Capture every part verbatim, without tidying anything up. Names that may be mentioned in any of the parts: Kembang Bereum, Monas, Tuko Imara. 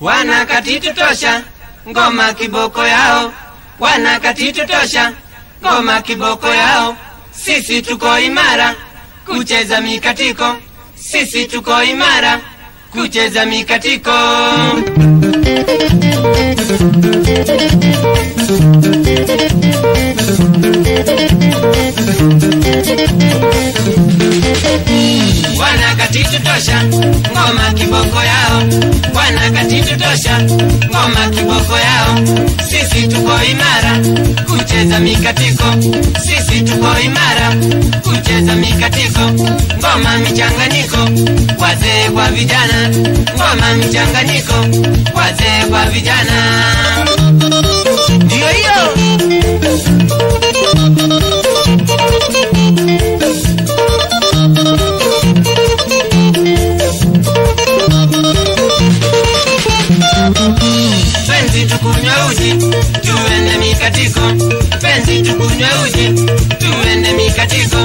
Wanakati tutosha, ngoma kiboko yao. Wanakati tutosha, ngoma kiboko yao. Sisi tuko imara, kucheza mikatiko. Sisi tuko imara, kucheza mikatiko. Wanakati tutosha, ngoma kiboko yao. Wanakati tutosha, ngoma kiboko yao. Sisi tuko imara, kucheza mikatiko. Sisi tuko imara, kucheza mikatiko. Ngoma michanganiko, wazee kwa vijana. Ngoma michanganiko, wazee kwa vijana. Yo yo. Penzi tukunywa uji, tuende mikatiko. Penzi tukunywa uji, tuende mikatiko.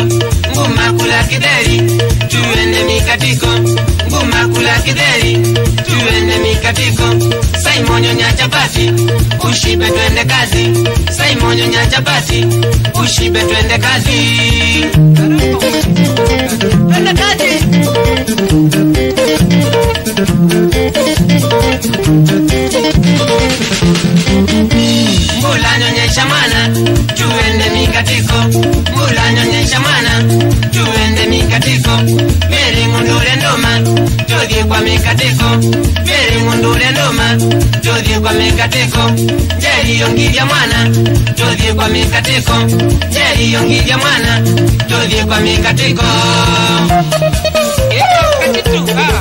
Nguma kula kideri, tuende mikatiko. Nguma kula kideri, tuende mikatiko. Saimonyo nya chapati, ushibe tuende kazi. Saimonyo nya chapati, ushibe tuende kazi. Tuende kazi. Mula nyonyesha mana, tuende mikatiko. Mula nyonyesha mana, tuende mikatiko. Meri ngundule ndoma, tudhi kwa mikatiko. Meri ngundule ndoma, tudhi kwa mikatiko. Jeri yongivya mana, tudhi kwa mikatiko. Jeri yongivya mana, tudhi kwa mikatiko. Ngoma kiboko yao.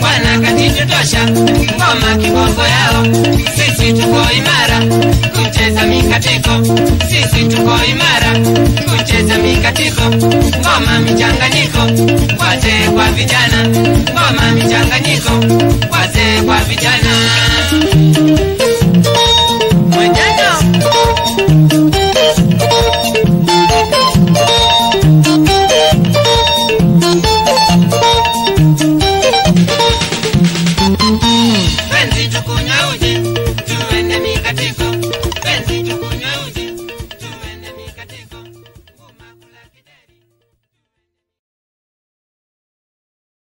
Wanakati tutosha, ngoma kiboko yao. Sisi tuko imara, kucheza mikatiko. Sisi tuko imara, kucheza mikatiko. Ngoma michanganiko, wazee kwa vijana. Ngoma michanganiko, wazee kwa vijana.